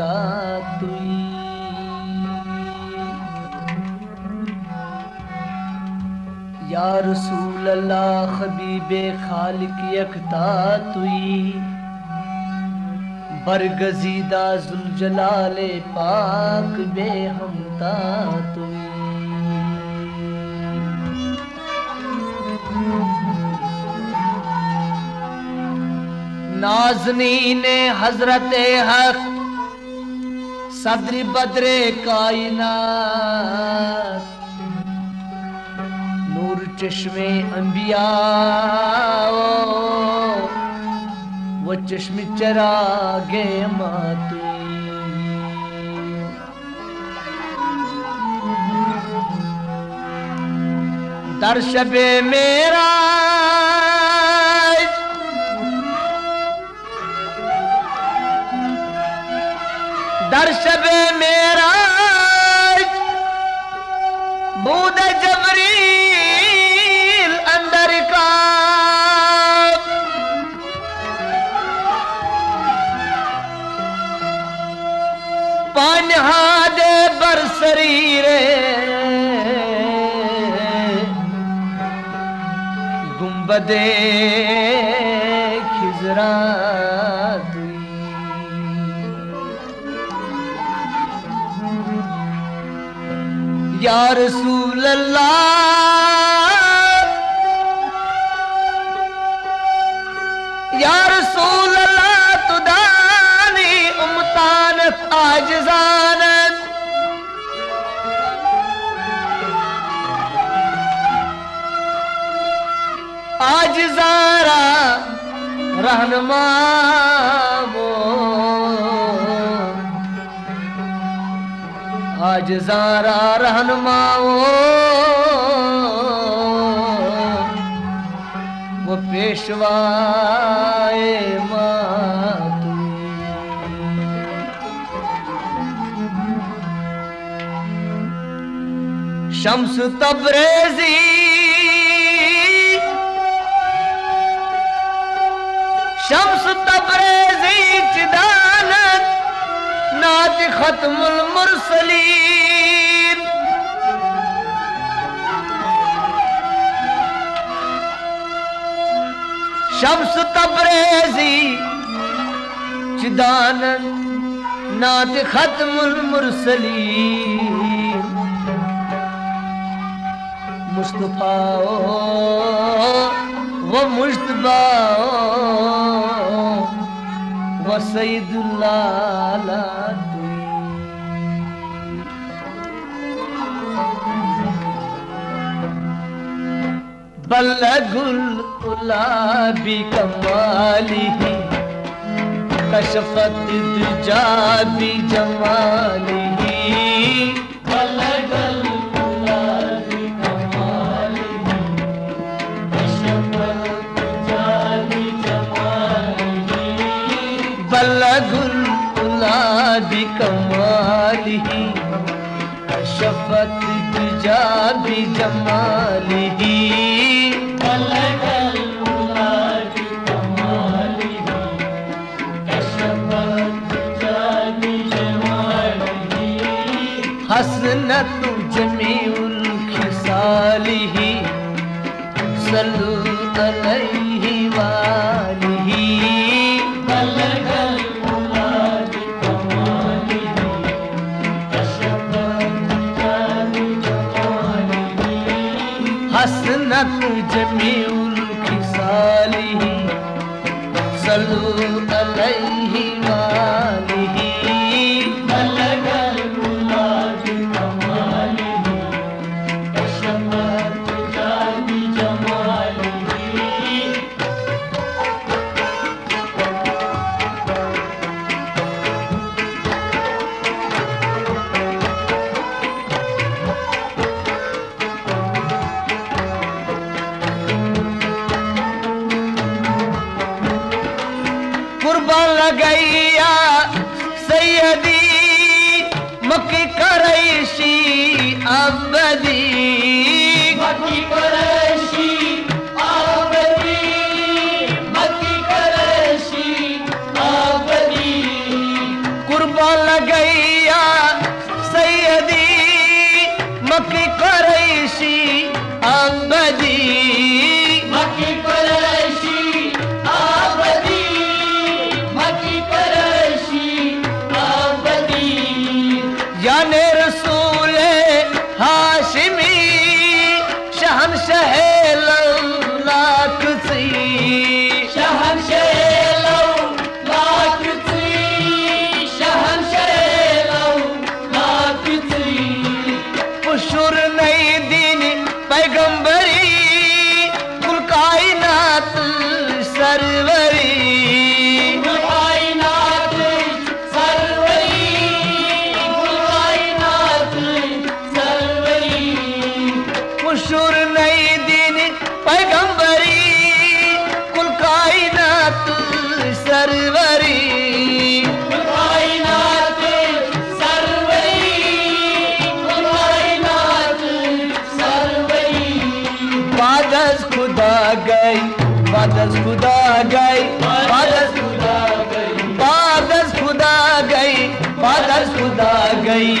तुई या रसूल अल्लाह हबीबे खालिक यकता तुई बरगजीदा जुलजलाले पाक बेहमता तुई। नाज़नीने हजरत हक सद्र बद्रे कायनात नूर चश्मे अंबिया वो चश्मे चरागे मातू दर्शबे मेरा दर्शबे मेरा बूद जबरी पानहा दे बरसरीरे गुंबदे खिजरा दुई या रसूल अल्लाह या रसूल अल्लाह तुदा उम्तानत आजजानत आजजारा रहनमा वो आजजारा रहनमा वो पेशवाए माँ शम्स तबरेज़ी शम्स तबरेज़ी चिदानत नात खत्मुल मुरसलीन शम्स तबरेज़ी चिदानत नात खत्मुल मुरसलीन मुस्तफा वो मुस्तफा वो सईदुल्लाह बलगुल उलाबी कमाली कशफत दुजा बि जमाली बलगुल बलगुल-उल-लाबी कमाली कशफत दुजा बि जमाली बलगुल-उल-लाबी कमाली कशफत दुजा बि जमाली हसनत जमीउल खिसाली सल्लु अलैहि वालिही बलगुल-उल-लाबी कमाली कशफत दुजा बि जमाली हसनत जमीउल खिसाली सल्लु अलैहि वालिही बलगुल-उल-लाबी कमाली कशफत दुजा बि जमाली बोल गैया सैयदी मक्की कुरैशी आबदी, मक्की कुरैशी आबदी, मक्की कुरैशी आबदी, जाने रसूल हाशिमी शहंशाह लाख सी, शहंशाह बादस खुदा गई, बादस खुदा गई, बादस खुदा गई, बादस खुदा गई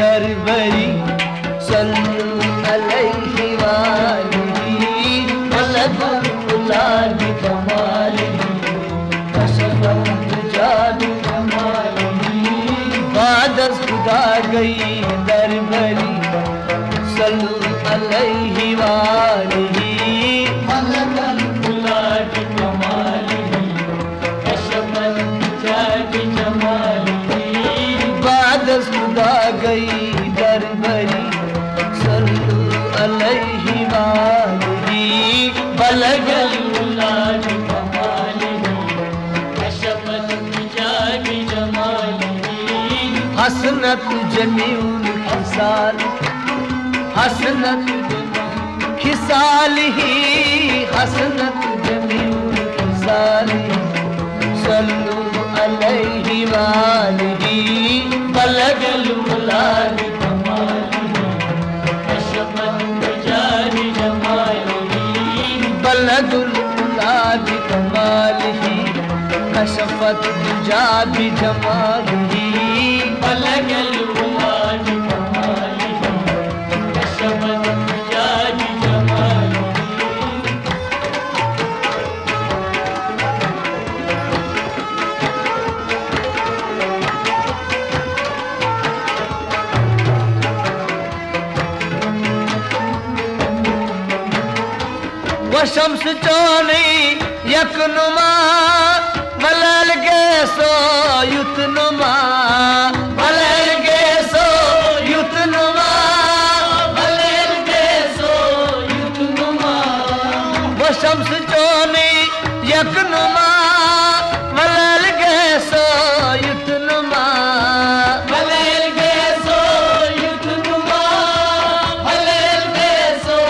दरबरी सल्लल्लाहु अलैहि बलगुल-उल-लाबी कमाली कसम जादू कमाली, बादस खुदा गई दरबरी सल्लल्लाहु अलैहि खुदा गई दरबरी सल्लल्लाहु अलैहि वाली बलगुल-उल-लाबी कमाली कशफ़ल हिजाबी जमाली, हसनत जमीउल खिसाल, हसनत खिसाल ही, हसनत जमीउल खिसाल सल्लल्लाहु अलैहि वाली बलगुल-उल-लाबी कमाली कशफ़ल हिजाबी जमाली, बलगुल-उल-लाबी कमाली कशफ़ल हिजाबी जमाली, बलगुल-उल-लाबी कमाली कशफ़ल हिजाबी जमाली। शम्स चौनी यकनुमा मलल के सो युतनुमा, मलल के सो युतनुमा, मलल के सो युतनुमा, वो शम्स चौनी यकनुमा मलल के सो युतनुमा, मलल के सो युतनुमा, मलल के सो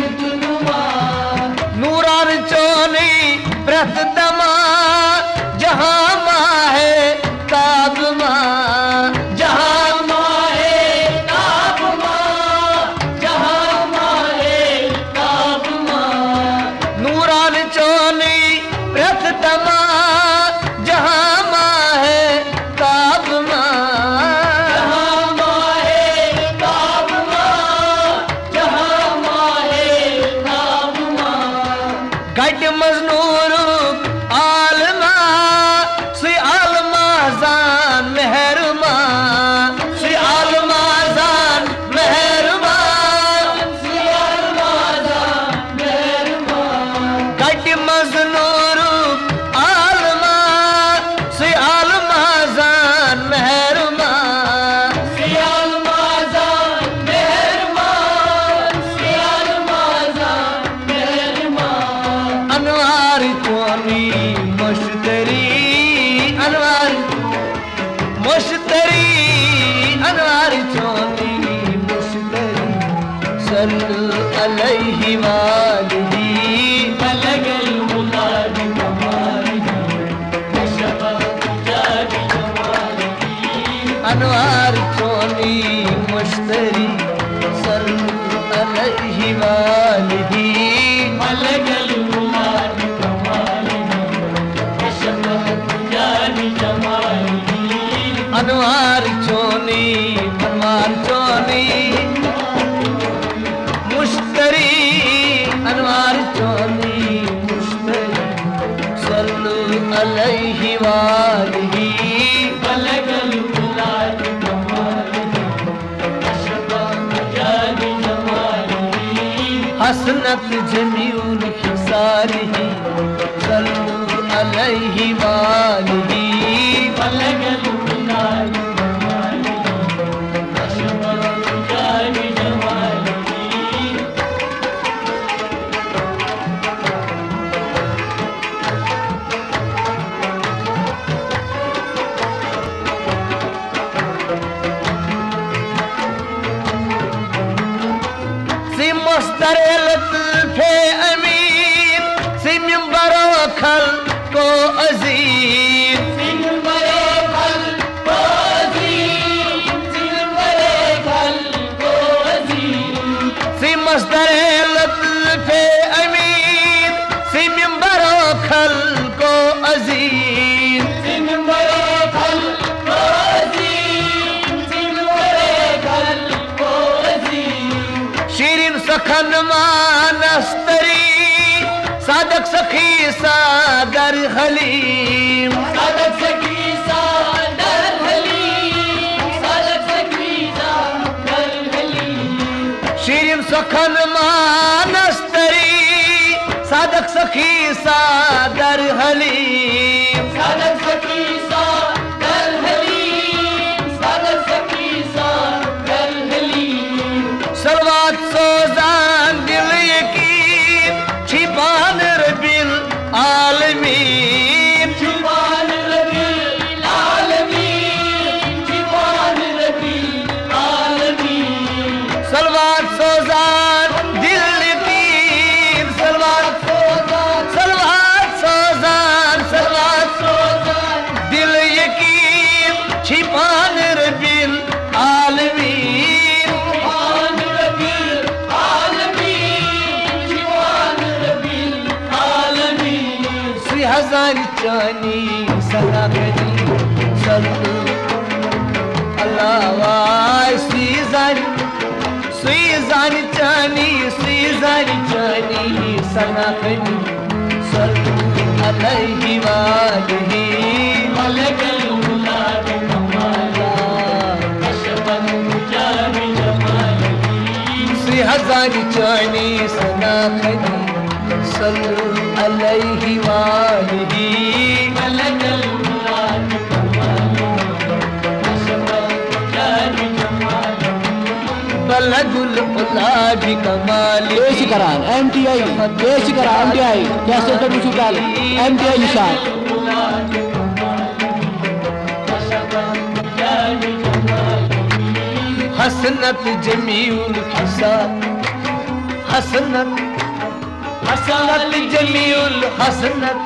युतनुमा, प्रथमा जहाँ माहे ताब माँ, जहाँ माहे ताब माँ, जहाँ माहे ताब माँ, नूरान चोनी प्रथमा जहाँ माहे ताब माँ, जहाँ माहे ताब माँ, जहाँ माहे ताब माँ, गढ़ मजनूर सल्लल्लाहु अलैहि वाली बलगुल-उल-लाबी कमाली कशफ़ल हिजाबी जमाली, अनवार चोली मुश्तरी सल्लल्लाहु अलैहि वाली बलगुल-उल-लाबी कमाली कशफ़ल हिजाबी जमाली। अनवार चोनी मुश्तरी अनवार चोनी मुश्तरी सल्लु अलैहि वाली बलगुल-उल-लाबी कमाली हसनत जमीन की सारी सल्लु अलैहि वाली बलगुल-उल-लाबी लत्फे अमीर सिम बरोखल को अजीज सिम बरोखल को अजीज सिम बरोखल को अजीज सिम मस्दरे लत्फे अमीर सिम बरोखल को अजीज सिम बरोखल को अजीज सिम बरोखल को अजीज शीरीन सखन मानस्तरी सादक सखी सादर हलीम सादक सखी सादर हलीम सादक सखी सादर हलीम शीरीन सखन मानस्तरी सादक सखी सादर हलीम सादक सखी सादर हलीम सादक सखी सादर हलीम सलवात सोजा जानी सदा गनी सल्लु अल्लाह सुई जानी जानी सुई जानी जानी सदा गनी सल्लु अलैहि वाली बलगुल-उल-लाबी कमाली सुई जानी जानी सदा गनी सल्लु अलैहि वाली बलगुल-उल-लाबी कमाली बलगुल-उल-लाबी कमाली पेश करान MTI पेश करान MTI जैसे तो कुछ डाल MTI निशान हसनत जमील खिसा हसनत जमील हसनत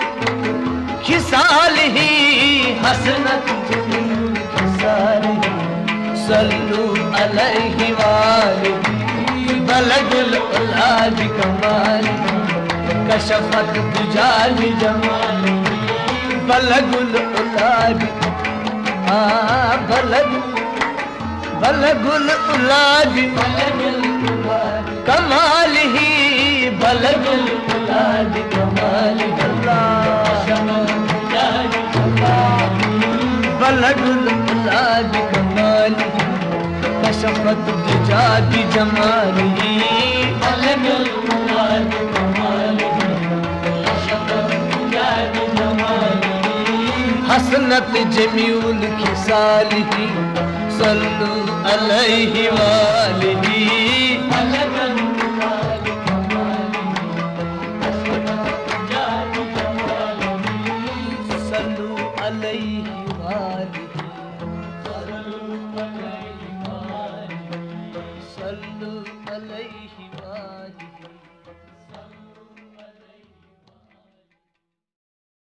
खिसाल ही हसनत जमील खिसाल सल्लु अलैहि वाली बलगुल-उल-लाबी कमाली कशफत तुजाली जमाली बलगुल-उल-लाबी बलगुल-उल-लाबी कमाली ही बलगुल-उल-लाबी कमाली बलगुल-उल-लाबी कमाली कशफत तुजाली जमाली बलगुल-उल-लाबी कमाली कशफत तुजाली जमाली हसनत जमील खिसाली ही सल्लु अलैहि वाली सल्लु अलैहि वाली